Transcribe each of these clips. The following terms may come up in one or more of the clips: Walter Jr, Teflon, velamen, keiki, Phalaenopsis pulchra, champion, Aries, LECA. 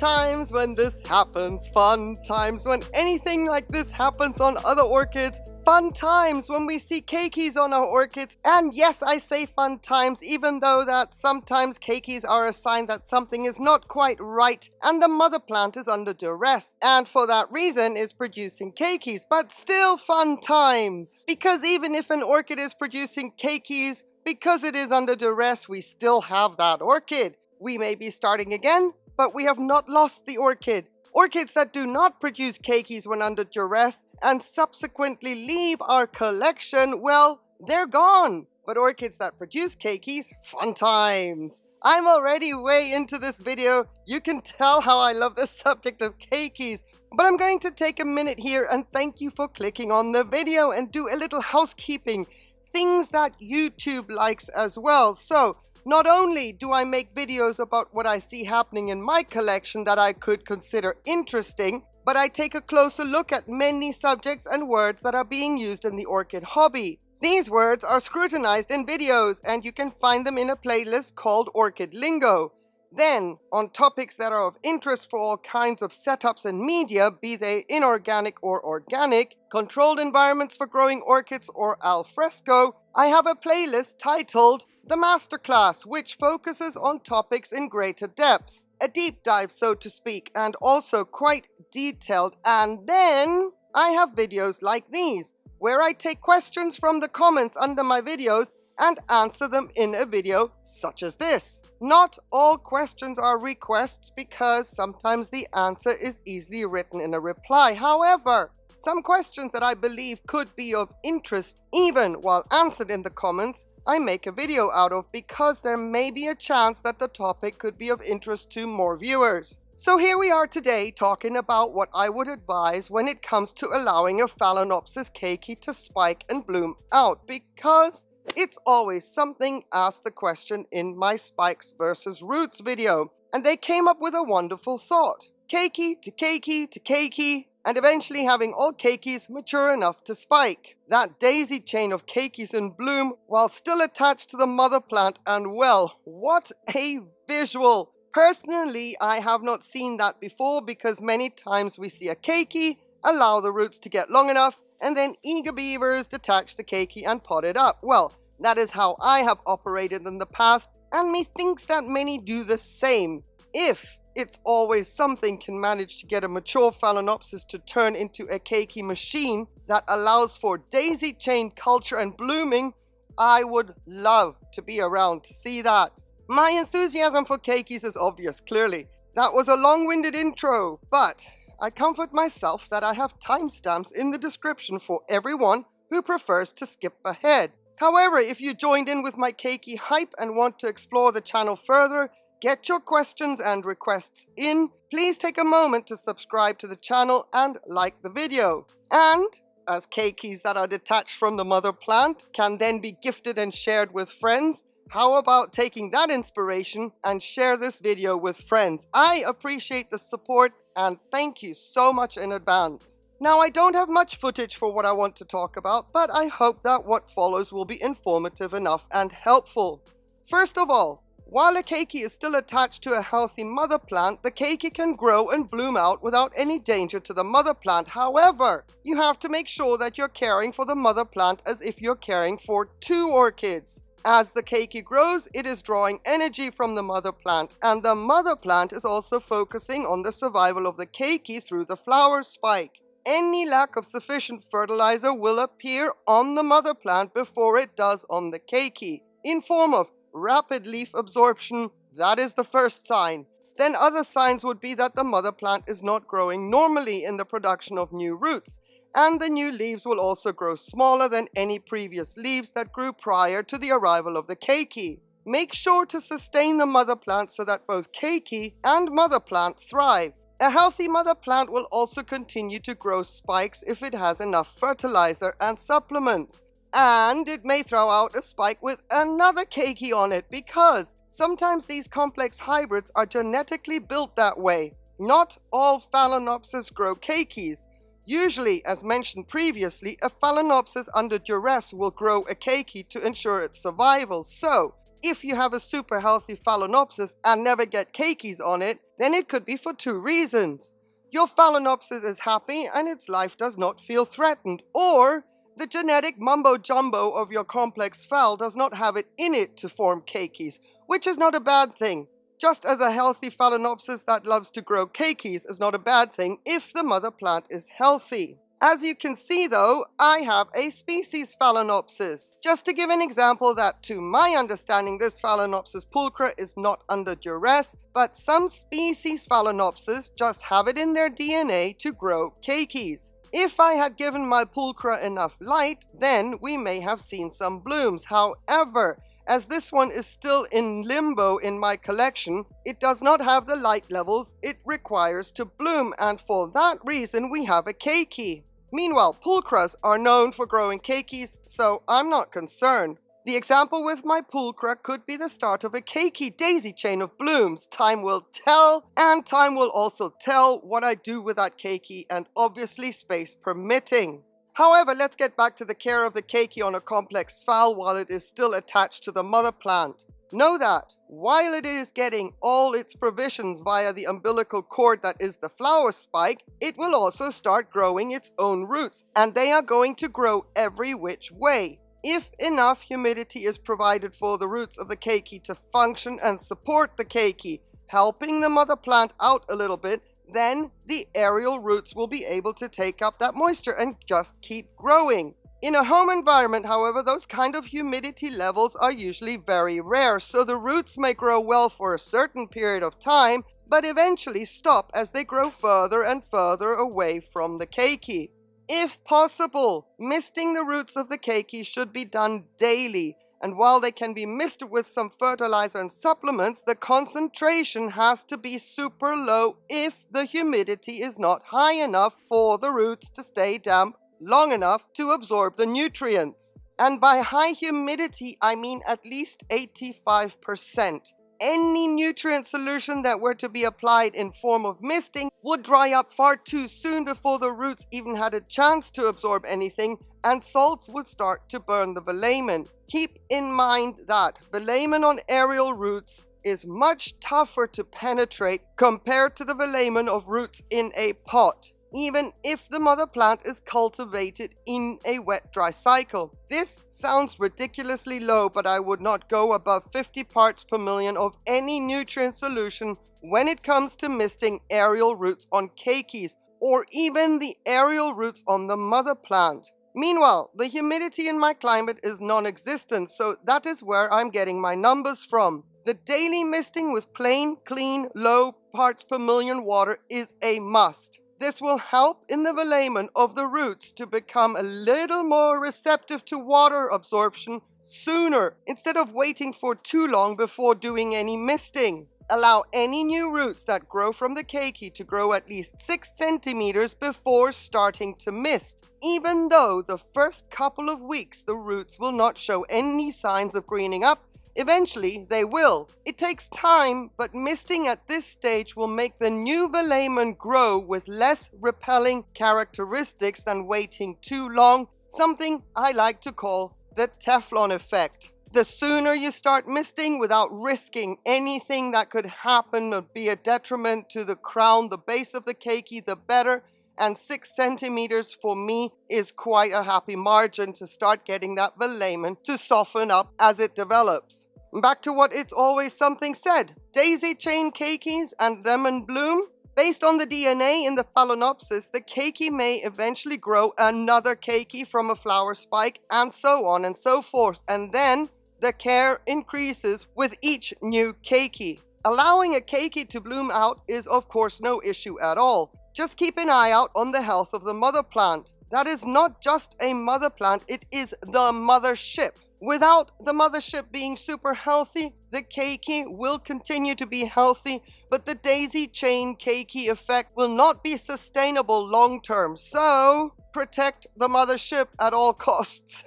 times when this happens, fun times when anything like this happens on other orchids, fun times when we see keikis on our orchids. And yes, I say fun times, even though that sometimes keikis are a sign that something is not quite right and the mother plant is under duress, and for that reason is producing keikis, but still fun times. Because even if an orchid is producing keikis because it is under duress, we still have that orchid. We may be starting again, but we have not lost the orchid. Orchids that do not produce keikis when under duress and subsequently leave our collection, well, they're gone. But orchids that produce keikis, fun times. I'm already way into this video. You can tell how I love the subject of keikis. But I'm going to take a minute here and thank you for clicking on the video and do a little housekeeping. Things that YouTube likes as well. So, not only do I make videos about what I see happening in my collection that I could consider interesting, but I take a closer look at many subjects and words that are being used in the orchid hobby. These words are scrutinized in videos, and you can find them in a playlist called Orchid Lingo. Then, on topics that are of interest for all kinds of setups and media, be they inorganic or organic, controlled environments for growing orchids or al fresco, I have a playlist titled The Masterclass, which focuses on topics in greater depth. A deep dive, so to speak, and also quite detailed. And then I have videos like these, where I take questions from the comments under my videos and answer them in a video such as this. Not all questions are requests because sometimes the answer is easily written in a reply. However, some questions that I believe could be of interest, even while answered in the comments, I make a video out of because there may be a chance that the topic could be of interest to more viewers. So here we are today talking about what I would advise when it comes to allowing a Phalaenopsis keiki to spike and bloom out, because it's always something asked the question in my Spikes versus Roots video, and they came up with a wonderful thought. Keiki to keiki to keiki, and eventually having all keikis mature enough to spike. That daisy chain of keikis in bloom while still attached to the mother plant, and well, what a visual! Personally, I have not seen that before because many times we see a keiki, allow the roots to get long enough, and then eager beavers detach the keiki and pot it up. Well, that is how I have operated in the past, and methinks that many do the same. If it's always something can manage to get a mature Phalaenopsis to turn into a keiki machine that allows for daisy chain culture and blooming, I would love to be around to see that. My enthusiasm for keikis is obvious, clearly. That was a long-winded intro, but I comfort myself that I have timestamps in the description for everyone who prefers to skip ahead. However, if you joined in with my keiki hype and want to explore the channel further, get your questions and requests in. Please take a moment to subscribe to the channel and like the video. And as keikis that are detached from the mother plant can then be gifted and shared with friends, how about taking that inspiration and share this video with friends? I appreciate the support and thank you so much in advance. Now, I don't have much footage for what I want to talk about, but I hope that what follows will be informative enough and helpful. First of all, while a keiki is still attached to a healthy mother plant, the keiki can grow and bloom out without any danger to the mother plant. However, you have to make sure that you're caring for the mother plant as if you're caring for two orchids. As the keiki grows, it is drawing energy from the mother plant, and the mother plant is also focusing on the survival of the keiki through the flower spike. Any lack of sufficient fertilizer will appear on the mother plant before it does on the keiki, in form of rapid leaf absorption. That is the first sign. Then other signs would be that the mother plant is not growing normally in the production of new roots, and the new leaves will also grow smaller than any previous leaves that grew prior to the arrival of the keiki. Make sure to sustain the mother plant so that both keiki and mother plant thrive. A healthy mother plant will also continue to grow spikes if it has enough fertilizer and supplements. And it may throw out a spike with another keiki on it, because sometimes these complex hybrids are genetically built that way. Not all Phalaenopsis grow keikis. Usually, as mentioned previously, a Phalaenopsis under duress will grow a keiki to ensure its survival. So, If you have a super healthy Phalaenopsis and never get keikis on it, then it could be for two reasons. Your Phalaenopsis is happy and its life does not feel threatened, or the genetic mumbo-jumbo of your complex fowl does not have it in it to form keikis, which is not a bad thing. Just as a healthy Phalaenopsis that loves to grow keikis is not a bad thing if the mother plant is healthy. As you can see though, I have a species Phalaenopsis. Just to give an example that to my understanding this Phalaenopsis pulchra is not under duress, but some species Phalaenopsis just have it in their DNA to grow keikis. If I had given my pulchra enough light, then we may have seen some blooms. However, as this one is still in limbo in my collection, it does not have the light levels it requires to bloom, and for that reason we have a keiki. Meanwhile, pulchras are known for growing keikis, so I'm not concerned. The example with my pulchra could be the start of a keiki daisy chain of blooms. Time will tell, and time will also tell what I do with that keiki, and obviously space permitting. However, let's get back to the care of the keiki on a complex fowl while it is still attached to the mother plant. Know that, while it is getting all its provisions via the umbilical cord that is the flower spike, it will also start growing its own roots, and they are going to grow every which way. If enough humidity is provided for the roots of the keiki to function and support the keiki, helping the mother plant out a little bit, then the aerial roots will be able to take up that moisture and just keep growing. In a home environment, however, those kind of humidity levels are usually very rare, so the roots may grow well for a certain period of time, but eventually stop as they grow further and further away from the keiki. If possible, misting the roots of the keiki should be done daily, and while they can be misted with some fertilizer and supplements, the concentration has to be super low if the humidity is not high enough for the roots to stay damp long enough to absorb the nutrients. And by high humidity, I mean at least 85%. Any nutrient solution that were to be applied in form of misting would dry up far too soon before the roots even had a chance to absorb anything, and salts would start to burn the velamen. Keep in mind that velamen on aerial roots is much tougher to penetrate compared to the velamen of roots in a pot, even if the mother plant is cultivated in a wet-dry cycle. This sounds ridiculously low, but I would not go above 50 parts per million of any nutrient solution when it comes to misting aerial roots on keikis, or even the aerial roots on the mother plant. Meanwhile, the humidity in my climate is non-existent, so that is where I'm getting my numbers from. The daily misting with plain, clean, low parts per million water is a must. This will help in the velamen of the roots to become a little more receptive to water absorption sooner, instead of waiting for too long before doing any misting. Allow any new roots that grow from the keiki to grow at least 6 centimeters before starting to mist, even though the first couple of weeks the roots will not show any signs of greening up. Eventually, they will. It takes time, but misting at this stage will make the new velamen grow with less repelling characteristics than waiting too long, something I like to call the Teflon effect. The sooner you start misting without risking anything that could happen or be a detriment to the crown, the base of the keiki, the better, and 6 centimeters for me is quite a happy margin to start getting that velamen to soften up as it develops. Back to what It's Always Something said, daisy chain keikis and them in bloom. Based on the DNA in the Phalaenopsis, the keiki may eventually grow another keiki from a flower spike, and so on and so forth, and then the care increases with each new keiki. Allowing a keiki to bloom out is of course no issue at all. Just keep an eye out on the health of the mother plant. That is not just a mother plant, it is the mothership. Without the mothership being super healthy, the keiki will continue to be healthy, but the daisy chain keiki effect will not be sustainable long term. So, protect the mothership at all costs.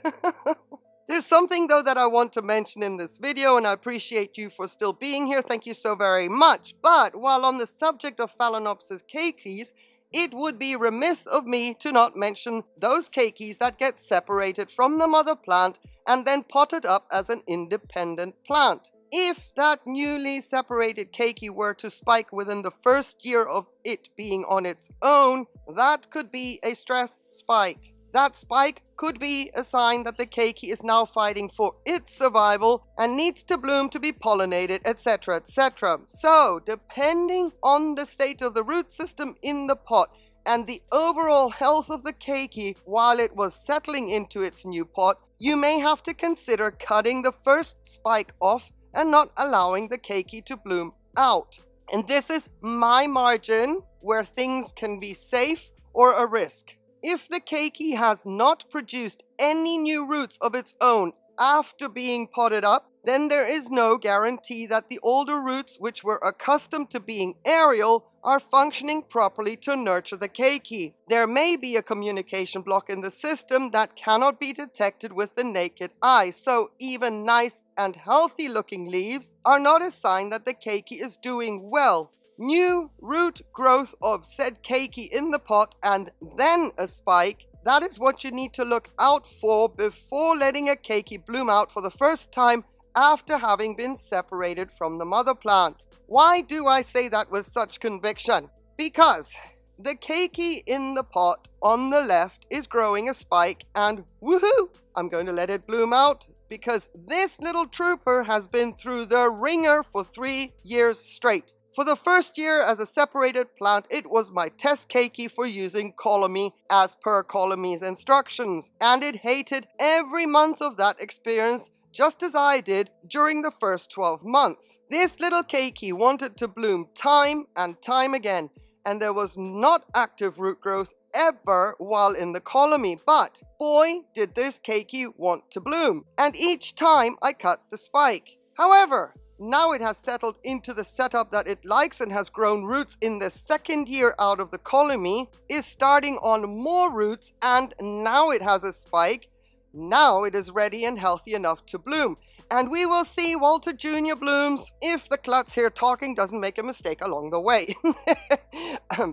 There's something though that I want to mention in this video, and I appreciate you for still being here. Thank you so very much. But while on the subject of Phalaenopsis keikis, it would be remiss of me to not mention those keikis that get separated from the mother plant and then potted up as an independent plant. If that newly separated keiki were to spike within the first year of it being on its own, that could be a stress spike. That spike could be a sign that the keiki is now fighting for its survival and needs to bloom to be pollinated, etc, etc. So, depending on the state of the root system in the pot and the overall health of the keiki while it was settling into its new pot, you may have to consider cutting the first spike off and not allowing the keiki to bloom out. And this is my margin where things can be safe or a risk. If the keiki has not produced any new roots of its own after being potted up, then there is no guarantee that the older roots, which were accustomed to being aerial, are functioning properly to nurture the keiki. There may be a communication block in the system that cannot be detected with the naked eye, so even nice and healthy looking leaves are not a sign that the keiki is doing well. New root growth of said keiki in the pot and then a spike, that is what you need to look out for before letting a keiki bloom out for the first time after having been separated from the mother plant. Why do I say that with such conviction? Because the keiki in the pot on the left is growing a spike and woohoo, I'm going to let it bloom out because this little trooper has been through the ringer for 3 years straight. For the first year as a separated plant, it was my test keiki for using colony as per colony's instructions, and it hated every month of that experience, just as I did during the first 12 months. This little keiki wanted to bloom time and time again, and there was not active root growth ever while in the colony, but boy did this keiki want to bloom, and each time I cut the spike. However, now it has settled into the setup that it likes and has grown roots in the second year out of the colony, is starting on more roots, and now it has a spike. Now it is ready and healthy enough to bloom. And we will see Walter Jr. blooms if the klutz here talking doesn't make a mistake along the way.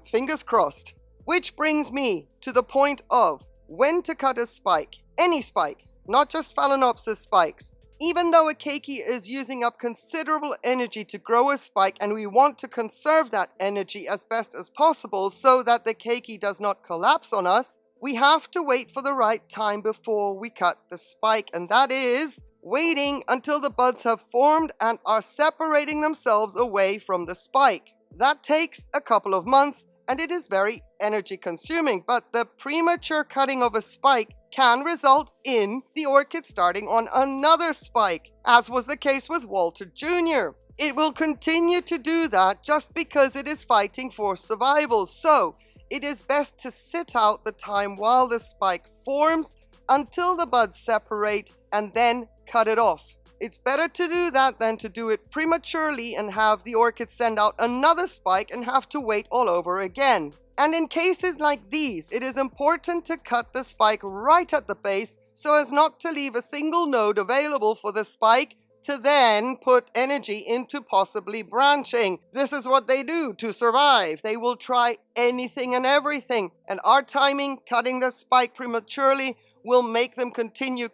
Fingers crossed. Which brings me to the point of when to cut a spike. Any spike, not just Phalaenopsis spikes. Even though a keiki is using up considerable energy to grow a spike, and we want to conserve that energy as best as possible so that the keiki does not collapse on us, we have to wait for the right time before we cut the spike, and that is waiting until the buds have formed and are separating themselves away from the spike. That takes a couple of months and it is very energy consuming, but the premature cutting of a spike can result in the orchid starting on another spike, as was the case with Walter Jr. It will continue to do that just because it is fighting for survival, so it is best to sit out the time while the spike forms until the buds separate and then cut it off. It's better to do that than to do it prematurely and have the orchid send out another spike and have to wait all over again. And in cases like these, it is important to cut the spike right at the base so as not to leave a single node available for the spike to then put energy into possibly branching. This is what they do to survive. They will try anything and everything. And our timing, cutting the spike prematurely, will make them continue,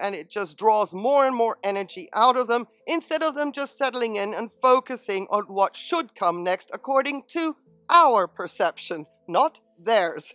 and it just draws more and more energy out of them instead of them just settling in and focusing on what should come next according to our perception, not theirs.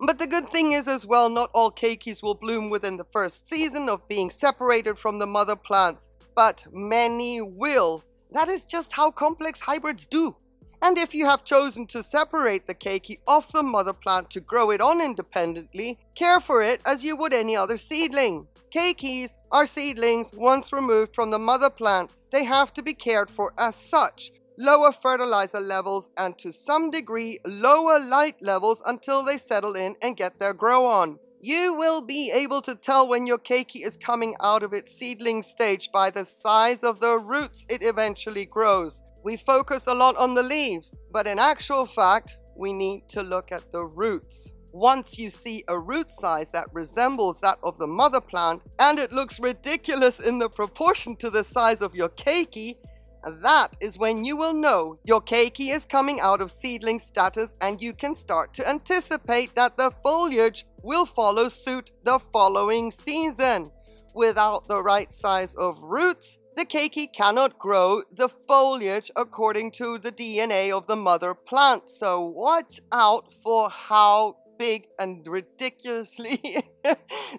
But the good thing is as well, not all keikis will bloom within the first season of being separated from the mother plants, but many will. That is just how complex hybrids do. And if you have chosen to separate the keiki off the mother plant to grow it on independently, care for it as you would any other seedling. Keikis are seedlings once removed from the mother plant. They have to be cared for as such. Lower fertilizer levels and to some degree lower light levels until they settle in and get their grow on. You will be able to tell when your keiki is coming out of its seedling stage by the size of the roots it eventually grows. We focus a lot on the leaves, but in actual fact, we need to look at the roots. Once you see a root size that resembles that of the mother plant and it looks ridiculous in the proportion to the size of your keiki, That is when you will know your keiki is coming out of seedling status, and you can start to anticipate that the foliage will follow suit the following season. Without the right size of roots, the keiki cannot grow the foliage according to the DNA of the mother plant. So watch out for how big and ridiculously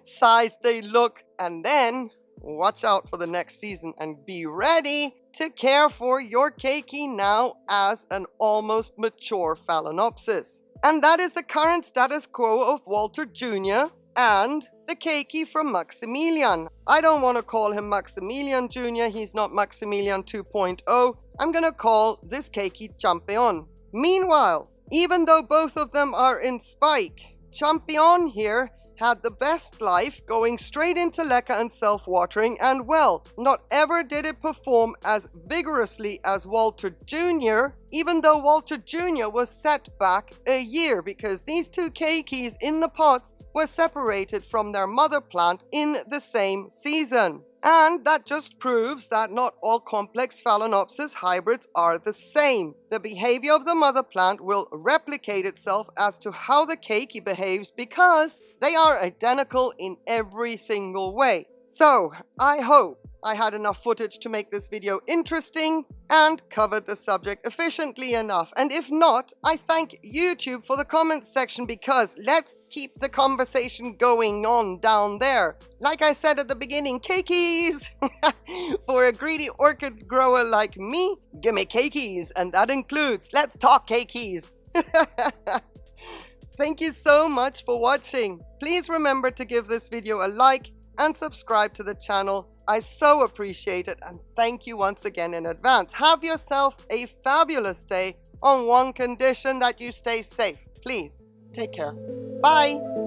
sized they look, and then watch out for the next season and be ready to care for your keiki now as an almost mature Phalaenopsis. And that is the current status quo of Walter Jr. and the keiki from Maximilian. I don't want to call him Maximilian Jr. He's not Maximilian 2.0. I'm going to call this keiki Champion. Meanwhile, even though both of them are in spike, Champion here had the best life, going straight into LECA and self-watering, and well, not ever did it perform as vigorously as Walter Jr., even though Walter Jr. was set back a year because these two keikis in the pots were separated from their mother plant in the same season. And that just proves that not all complex Phalaenopsis hybrids are the same. The behavior of the mother plant will replicate itself as to how the keiki behaves, because they are identical in every single way. So, I hope I had enough footage to make this video interesting and covered the subject efficiently enough. And if not, I thank YouTube for the comments section, because let's keep the conversation going on down there. Like I said at the beginning, keikis! For a greedy orchid grower like me, gimme keikis, and that includes let's talk keikis! Thank you so much for watching. Please remember to give this video a like and subscribe to the channel. I so appreciate it, and thank you once again in advance. Have yourself a fabulous day, on one condition: that you stay safe. Please, take care. Bye.